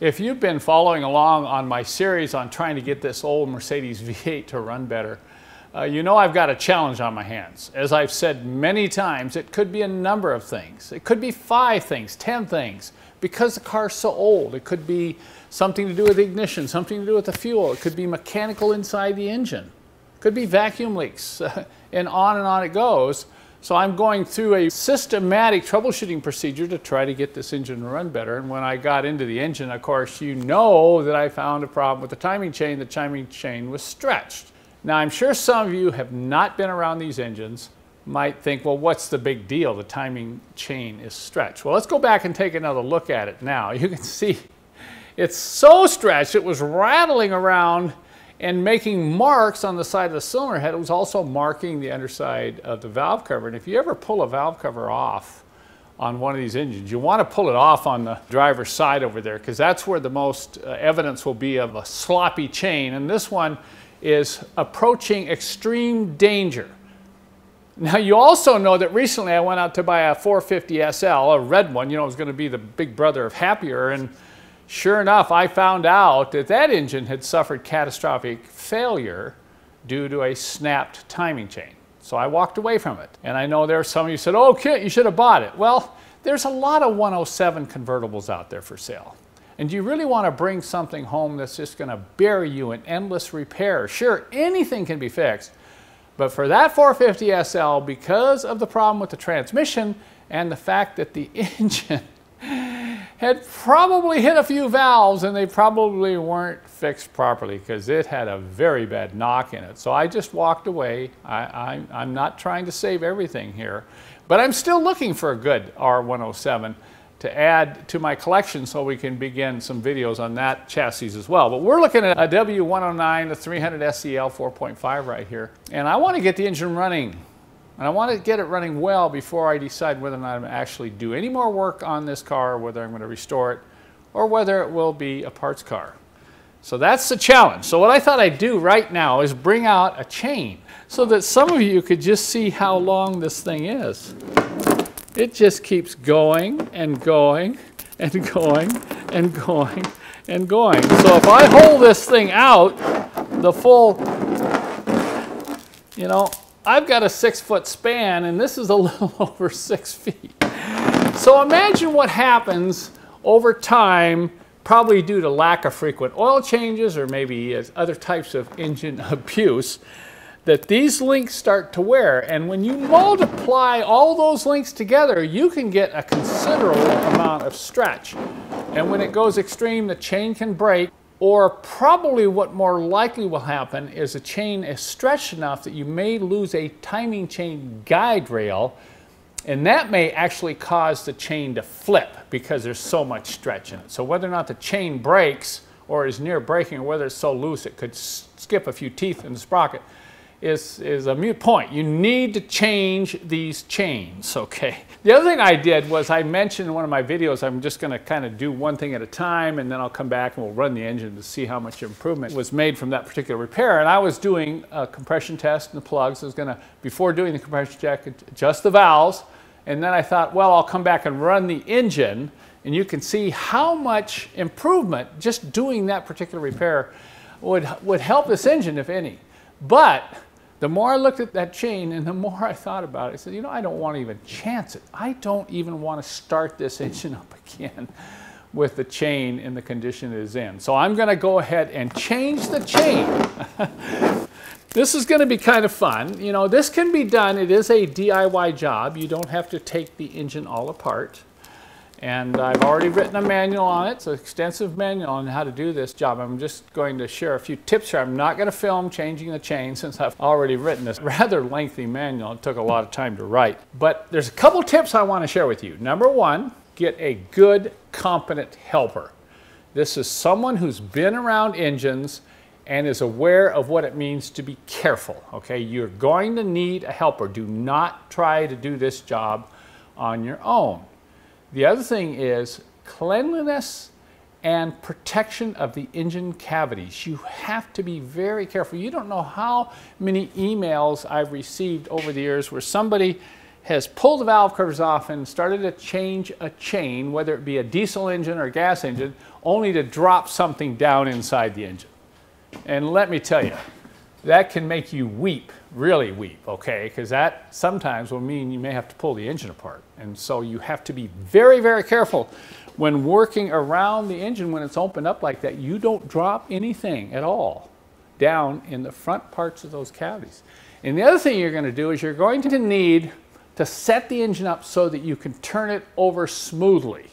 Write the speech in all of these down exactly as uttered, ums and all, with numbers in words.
If you've been following along on my series on trying to get this old Mercedes V eight to run better, uh, you know I've got a challenge on my hands. As I've said many times, it could be a number of things. It could be five things, ten things. Because the car's so old, it could be something to do with the ignition, something to do with the fuel. It could be mechanical inside the engine. It could be vacuum leaks, and on and on it goes. So I'm going through a systematic troubleshooting procedure to try to get this engine to run better. And when I got into the engine, of course, you know that I found a problem with the timing chain. The timing chain was stretched. Now, I'm sure some of you have not been around these engines, might think, well, what's the big deal? The timing chain is stretched. Well, let's go back and take another look at it now. You can see it's so stretched, it was rattling around and making marks on the side of the cylinder head. It was also marking the underside of the valve cover. And if you ever pull a valve cover off on one of these engines, you want to pull it off on the driver's side over there, because that's where the most uh, evidence will be of a sloppy chain. And this one is approaching extreme danger. Now, you also know that recently I went out to buy a four fifty S L, a red one. You know, it was going to be the big brother of Happier. And sure enough, I found out that that engine had suffered catastrophic failure due to a snapped timing chain. So I walked away from it. And I know there are some of you who said, oh, Kent, you should have bought it. Well, there's a lot of one oh seven convertibles out there for sale. And do you really want to bring something home that's just going to bury you in endless repair? Sure, anything can be fixed. But for that four fifty S L, because of the problem with the transmission and the fact that the engine had probably hit a few valves and they probably weren't fixed properly, because it had a very bad knock in it. So I just walked away. I, I, I'm not trying to save everything here, but I'm still looking for a good R one oh seven to add to my collection so we can begin some videos on that chassis as well. But we're looking at a W one oh nine, a three hundred S E L four point five right here. And I want to get the engine running. And I want to get it running well before I decide whether or not I'm going to actually do any more work on this car, whether I'm going to restore it, or whether it will be a parts car. So that's the challenge. So what I thought I'd do right now is bring out a chain so that some of you could just see how long this thing is. It just keeps going and going and going and going and going. So if I hold this thing out the full, you know, I've got a six foot span, and this is a little over six feet. So imagine what happens over time, probably due to lack of frequent oil changes or maybe other types of engine abuse, that these links start to wear. And when you multiply all those links together, you can get a considerable amount of stretch. And when it goes extreme, the chain can break. Or probably what more likely will happen is a chain is stretched enough that you may lose a timing chain guide rail, and that may actually cause the chain to flip because there's so much stretch in it. So whether or not the chain breaks or is near breaking, or whether it's so loose it could skip a few teeth in the sprocket, is, is a moot point. You need to change these chains, okay? The other thing I did was I mentioned in one of my videos, I'm just gonna kind of do one thing at a time, and then I'll come back and we'll run the engine to see how much improvement was made from that particular repair. And I was doing a compression test and the plugs. I was gonna, before doing the compression check, adjust the valves. And then I thought, well, I'll come back and run the engine, and you can see how much improvement just doing that particular repair would, would help this engine, if any. But the more I looked at that chain and the more I thought about it, I said, you know, I don't want to even chance it. I don't even want to start this engine up again with the chain in the condition it is in. So I'm going to go ahead and change the chain. This is going to be kind of fun. You know, this can be done. It is a D I Y job. You don't have to take the engine all apart. And I've already written a manual on it. It's an extensive manual on how to do this job. I'm just going to share a few tips here. I'm not going to film changing the chain since I've already written this rather lengthy manual. It took a lot of time to write. But there's a couple tips I want to share with you. Number one, get a good, competent helper. This is someone who's been around engines and is aware of what it means to be careful. Okay, you're going to need a helper. Do not try to do this job on your own. The other thing is cleanliness and protection of the engine cavities. You have to be very careful. You don't know how many emails I've received over the years where somebody has pulled the valve covers off and started to change a chain, whether it be a diesel engine or a gas engine, only to drop something down inside the engine. And let me tell you, that can make you weep, really weep, okay? Because that sometimes will mean you may have to pull the engine apart. And so you have to be very, very careful when working around the engine when it's opened up like that. You don't drop anything at all down in the front parts of those cavities. And the other thing you're going to do is you're going to need to set the engine up so that you can turn it over smoothly.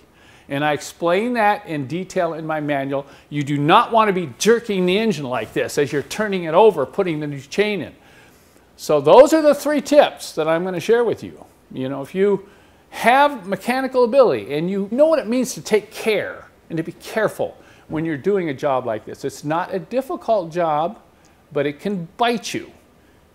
And I explain that in detail in my manual. You do not want to be jerking the engine like this as you're turning it over, putting the new chain in. So those are the three tips that I'm going to share with you. You know, if you have mechanical ability and you know what it means to take care and to be careful when you're doing a job like this. It's not a difficult job, but it can bite you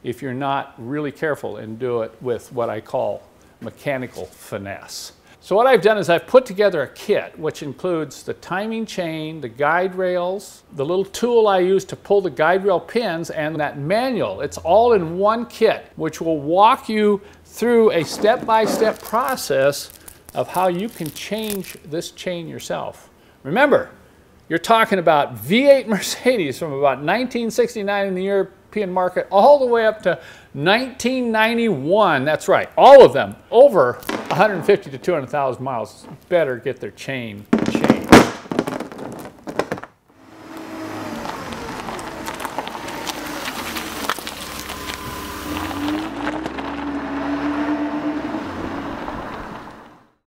if you're not really careful and do it with what I call mechanical finesse. So what I've done is I've put together a kit which includes the timing chain, the guide rails, the little tool I use to pull the guide rail pins, and that manual. It's all in one kit, which will walk you through a step-by-step process of how you can change this chain yourself. Remember, you're talking about V eight Mercedes from about nineteen sixty-nine in the European market all the way up to nineteen ninety-one. That's right, all of them over one hundred fifty to two hundred thousand miles better get their chain